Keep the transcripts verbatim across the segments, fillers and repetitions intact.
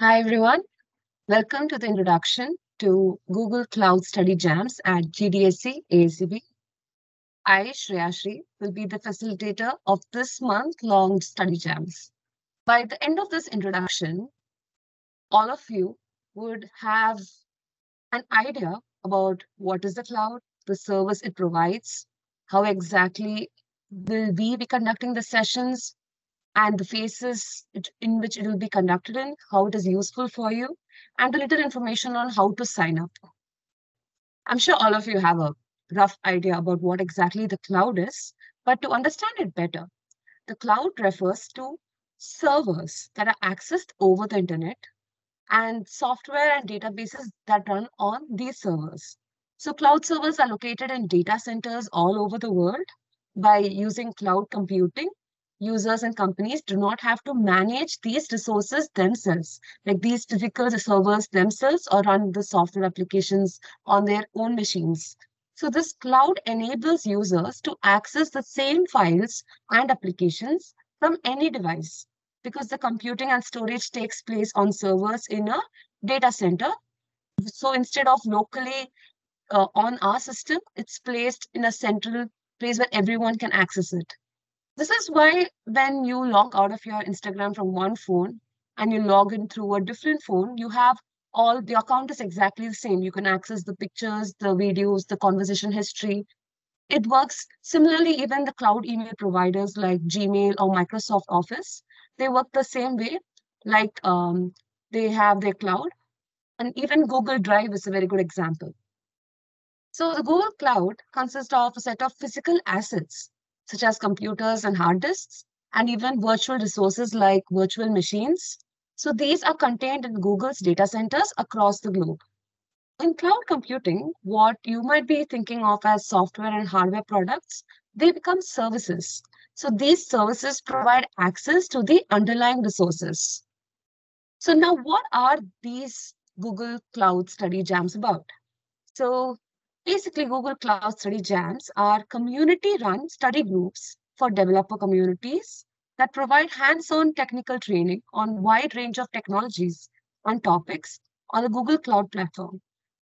Hi everyone, welcome to the introduction to Google Cloud Study Jams at G D S C A A C B. I, Shreyashree, will be the facilitator of this month-long study jams. By the end of this introduction, all of you would have an idea about what is the cloud, the service it provides, how exactly will we be conducting the sessions, and the phases in which it will be conducted in, how it is useful for you, and a little information on how to sign up. I'm sure all of you have a rough idea about what exactly the cloud is, but to understand it better, the cloud refers to servers that are accessed over the internet and software and databases that run on these servers. So cloud servers are located in data centers all over the world. By using cloud computing, users and companies do not have to manage these resources themselves, like these physical servers themselves, or run the software applications on their own machines. So this cloud enables users to access the same files and applications from any device, because the computing and storage takes place on servers in a data center. So instead of locally uh, on our system, it's placed in a central place where everyone can access it. This is why when you log out of your Instagram from one phone and you log in through a different phone, you have all the account is exactly the same. You can access the pictures, the videos, the conversation history. It works similarly. Even the cloud email providers like Gmail or Microsoft Office, they work the same way. Like um, they have their cloud, and even Google Drive is a very good example. So the Google Cloud consists of a set of physical assets, such as computers and hard disks, and even virtual resources like virtual machines. So these are contained in Google's data centers across the globe. In cloud computing, what you might be thinking of as software and hardware products, they become services. So these services provide access to the underlying resources. So now, what are these Google Cloud Study Jams about? So basically, Google Cloud Study Jams are community-run study groups for developer communities that provide hands-on technical training on a wide range of technologies and topics on the Google Cloud platform.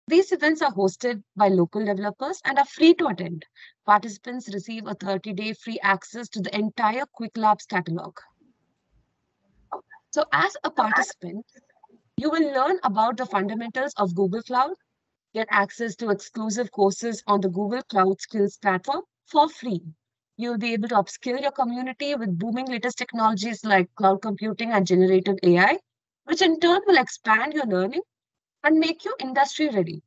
These events are hosted by local developers and are free to attend. Participants receive a thirty-day free access to the entire Quick Labs catalog. So as a participant, you will learn about the fundamentals of Google Cloud, get access to exclusive courses on the Google Cloud Skills platform for free. You'll be able to upskill your community with booming latest technologies like cloud computing and generative A I, which in turn will expand your learning and make you industry ready.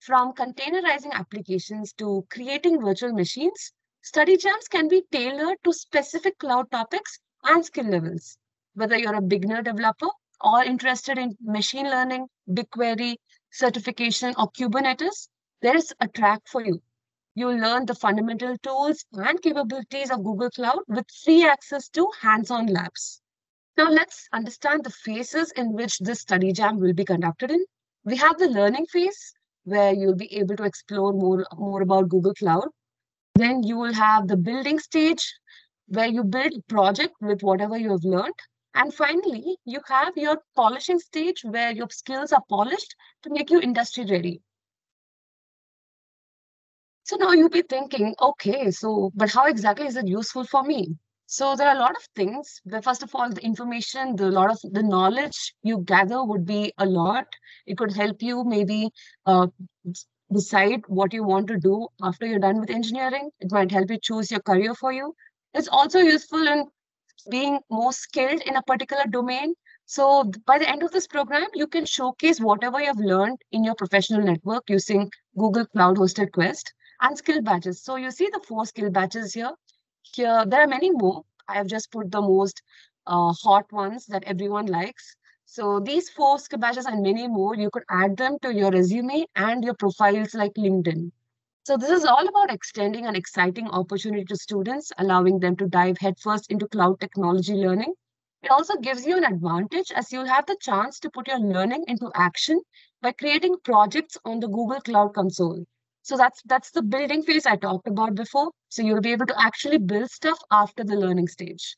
From containerizing applications to creating virtual machines, study jams can be tailored to specific cloud topics and skill levels. Whether you're a beginner developer or interested in machine learning, BigQuery, certification or Kubernetes, there is a track for you. You'll learn the fundamental tools and capabilities of Google Cloud with free access to hands-on labs. Now let's understand the phases in which this study jam will be conducted in. We have the learning phase, where you'll be able to explore more, more about Google Cloud. Then you will have the building stage, where you build a project with whatever you have learned. And finally, you have your polishing stage, where your skills are polished to make you industry ready. So now you'll be thinking, okay, so, but how exactly is it useful for me? So there are a lot of things. But first of all, the information, the lot of the knowledge you gather would be a lot. It could help you maybe uh, decide what you want to do after you're done with engineering. It might help you choose your career for you. It's also useful in being more skilled in a particular domain. So by the end of this program, you can showcase whatever you have learned in your professional network using Google Cloud Hosted Quest and skill badges. So you see the four skill badges here. Here, there are many more. I have just put the most uh, hot ones that everyone likes. So these four skill badges and many more, you could add them to your resume and your profiles like LinkedIn. So this is all about extending an exciting opportunity to students, allowing them to dive headfirst into cloud technology learning. It also gives you an advantage, as you'll have the chance to put your learning into action by creating projects on the Google Cloud Console. So that's, that's the building phase I talked about before. So you'll be able to actually build stuff after the learning stage.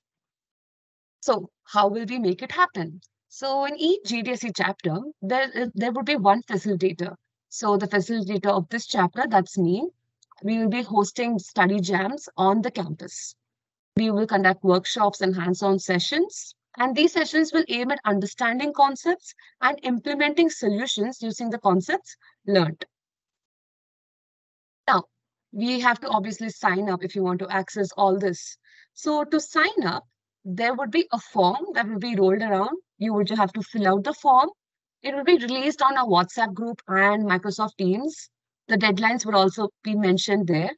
So how will we make it happen? So in each G D S C chapter, there, there would be one facilitator. So the facilitator of this chapter, that's me, we will be hosting study jams on the campus. We will conduct workshops and hands-on sessions. And these sessions will aim at understanding concepts and implementing solutions using the concepts learned. Now, we have to obviously sign up if you want to access all this. So to sign up, there would be a form that will be rolled around. You would have to fill out the form. It will be released on our WhatsApp group and Microsoft Teams. The deadlines would also be mentioned there.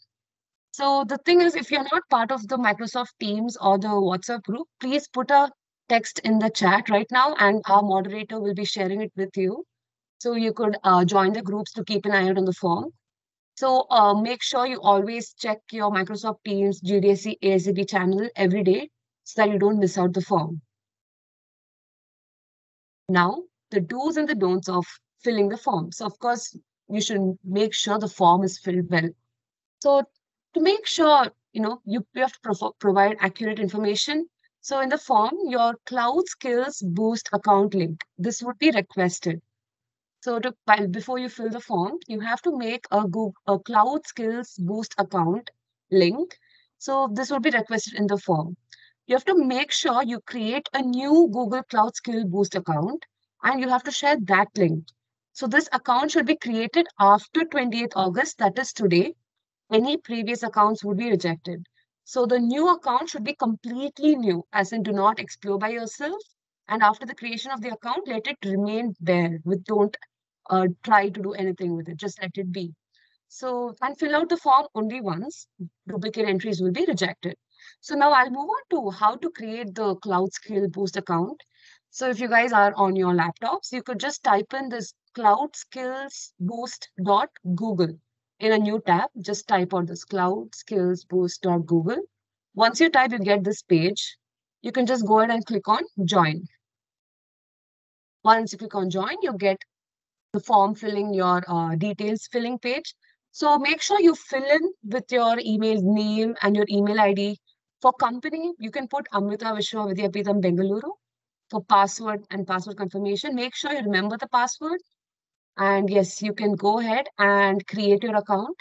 So the thing is, if you're not part of the Microsoft Teams or the WhatsApp group, please put a text in the chat right now and our moderator will be sharing it with you. So you could uh, join the groups to keep an eye out on the form. So uh, make sure you always check your Microsoft Teams G D S C A A C B channel every day so that you don't miss out the form. Now, the do's and the don'ts of filling the form. So of course, you should make sure the form is filled well. So to make sure, you know, you, you have to pro provide accurate information. So in the form, your Cloud Skills Boost account link, this would be requested. So to, by, before you fill the form, you have to make a, Google, a Cloud Skills Boost account link. So this would be requested in the form. You have to make sure you create a new Google Cloud Skills Boost account and you have to share that link. So this account should be created after twentieth August, that is today. Any previous accounts would be rejected. So the new account should be completely new, as in do not explore by yourself. And after the creation of the account, let it remain there. With don't uh, try to do anything with it, just let it be. So, and fill out the form only once. Duplicate entries will be rejected. So now I'll move on to how to create the Cloud Skills Boost account. So if you guys are on your laptops, you could just type in this cloud skills boost dot google in a new tab. Just type out this cloud skills boost dot google. Once you type, you get this page. You can just go ahead and click on join. Once you click on join, you get the form filling, your uh, details filling page. So make sure you fill in with your email name and your email I D. For company, you can put Amrita Vishwa Vidyapeetham Bengaluru. For password and password confirmation, make sure you remember the password. And yes, you can go ahead and create your account.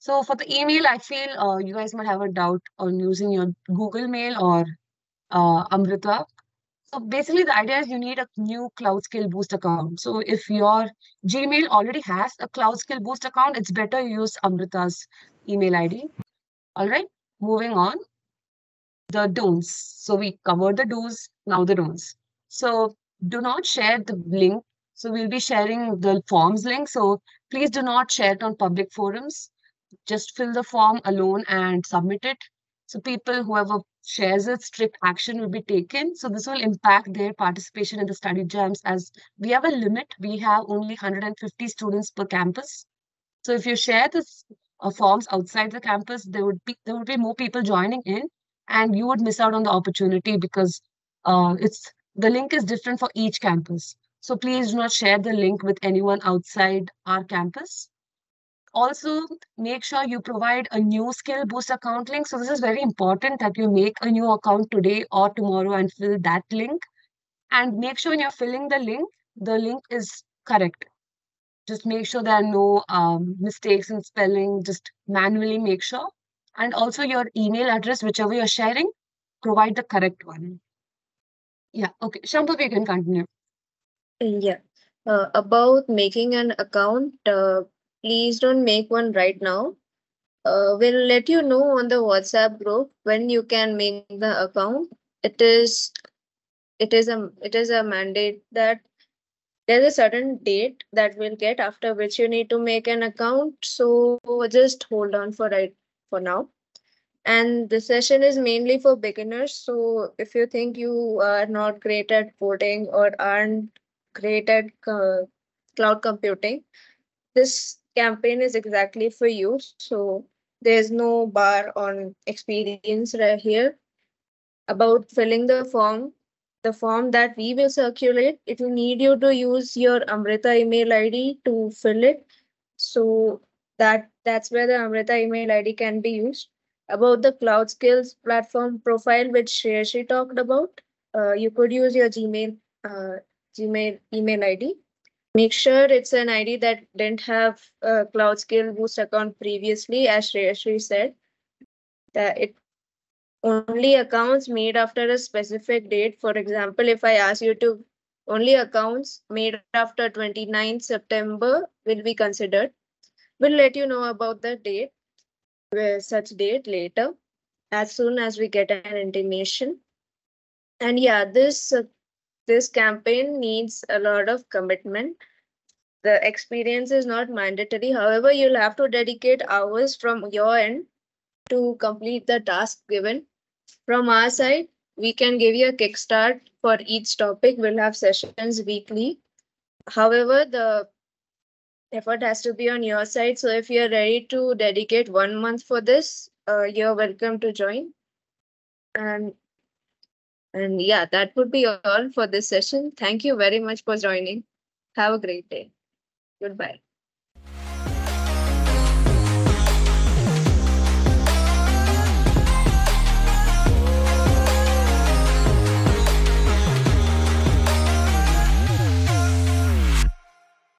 So for the email, I feel uh, you guys might have a doubt on using your Google Mail or uh, Amrita. So basically the idea is you need a new Cloud Skills Boost account. So if your Gmail already has a Cloud Skills Boost account, it's better you use Amrita's email I D. All right, moving on. The don'ts. So we covered the do's, now the don'ts. So do not share the link. So we'll be sharing the forms link. So please do not share it on public forums. Just fill the form alone and submit it. So people, whoever shares it, strict action will be taken. So this will impact their participation in the study jams, as we have a limit. We have only one hundred fifty students per campus. So if you share this uh, forms outside the campus, there would be there would be more people joining in, and you would miss out on the opportunity because uh, it's the link is different for each campus. So please do not share the link with anyone outside our campus. Also, make sure you provide a new Skill Boost account link. So this is very important that you make a new account today or tomorrow and fill that link. And make sure when you're filling the link, the link is correct. Just make sure there are no um, mistakes in spelling. Just manually make sure. And also your email address, whichever you're sharing, provide the correct one. Yeah, okay. Shampoo, we can continue. Yeah, uh, about making an account, uh, please don't make one right now. Uh, we'll let you know on the WhatsApp group when you can make the account. It is, it is a, it is a mandate that there's a certain date that we'll get after which you need to make an account. So just hold on for right for now. And the session is mainly for beginners. So if you think you are not great at coding or aren't great at uh, cloud computing, this campaign is exactly for you. So there's no bar on experience right here. About filling the form, the form that we will circulate, it will need you to use your Amrita email I D to fill it. So that that's where the Amrita email I D can be used. About the Cloud Skills platform profile, which Shreyashree talked about, uh, you could use your Gmail uh, Gmail email I D. Make sure it's an I D that didn't have a Cloud Skills Boost account previously, as Shreyashree said. That it only accounts made after a specific date. For example, if I ask you to, only accounts made after twenty-ninth September will be considered. We'll let you know about the date, such date later, as soon as we get an intimation. And yeah, this uh, this campaign needs a lot of commitment. The experience is not mandatory. However, you'll have to dedicate hours from your end to complete the task given. From our side, we can give you a kickstart for each topic. We'll have sessions weekly. However, the effort has to be on your side. So if you're ready to dedicate one month for this, uh, you're welcome to join. And, and yeah, that would be all for this session. Thank you very much for joining. Have a great day. Goodbye.